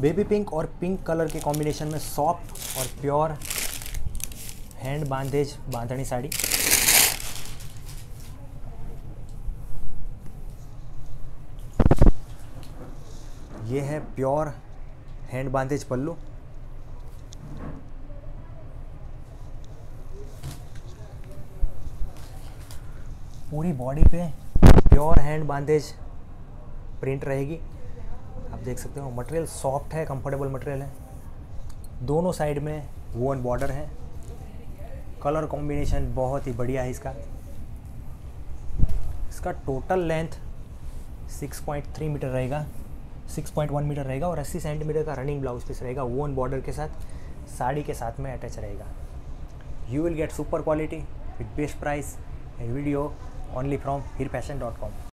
Baby pink और pink colour के combination में सॉफ्ट और प्योर हैंड बांधेज बांधनी साड़ी। ये है प्योर हैंड बांधेज पल्लू। पूरी बॉडी पे प्योर हैंड बांधेज प्रिंट रहेगी। आप देख सकते हो मटेरियल सॉफ्ट है, कंफर्टेबल मटेरियल है। दोनों साइड में वोवन बॉर्डर है। कलर कॉम्बिनेशन बहुत ही बढ़िया है इसका। इसका टोटल लेंथ 6.3 मीटर रहेगा, 6.1 मीटर रहेगा और 80 सेंटीमीटर का रनिंग ब्लाउज पीस रहेगा। वोवन बॉर्डर के साथ साड़ी के साथ में अटैच रहेगा। You will get super quality with best price and video only from HeerFashion.com।